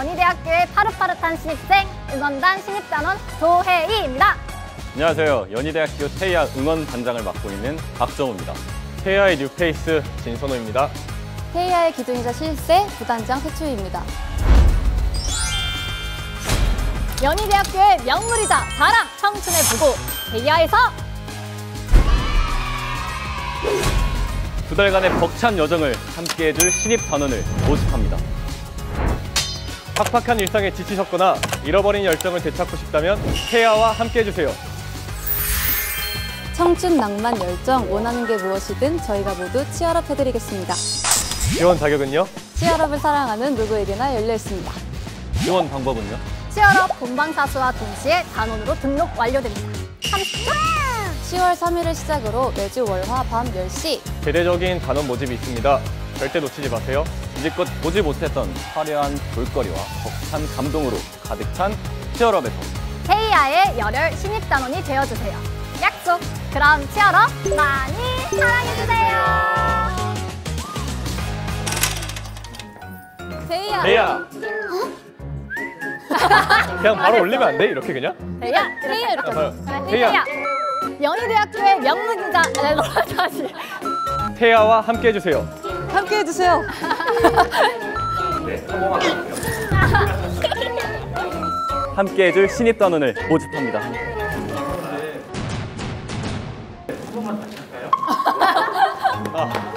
연희대학교의 파릇파릇한 신입생, 응원단 신입단원 조혜희입니다. 안녕하세요. 연희대학교 테이아 응원단장을 맡고 있는 박정우입니다. 테이아의 뉴페이스 진선호입니다. 테이아의 기둥이자 실세 부단장 최추희입니다. 연희대학교의 명물이자 자랑 청춘의 부고 테이아에서 두 달간의 벅찬 여정을 함께해줄 신입 단원을 모집합니다. 팍팍한 일상에 지치셨거나 잃어버린 열정을 되찾고 싶다면 테이아와 함께해주세요. 청춘, 낭만, 열정, 원하는 게 무엇이든 저희가 모두 치얼업 해드리겠습니다. 지원 자격은요? 치얼업을 사랑하는 누구에게나 열려있습니다. 지원 방법은요? 치얼업 본방사수와 동시에 단원으로 등록 완료됩니다. 10월 3일을 시작으로 매주 월화 밤 10시 대대적인 단원 모집이 있습니다. 절대 놓치지 마세요. 이제껏 보지 못했던 화려한 볼거리와 벅찬 감동으로 가득 찬 치얼업에서 테이아의 열혈 신입단원이 되어주세요. 약속! 그럼 치얼업 많이 사랑해주세요. 테이아! 그냥 바로 올리면 안 돼? 이렇게 그냥? 테이아 이렇게. 테이아! 연희대학교의 명문이자 테이아와 함께 해주세요. 함께 해주세요. 네, 함께 해줄 신입단원을 모집합니다. 한 번만 다시 할까요?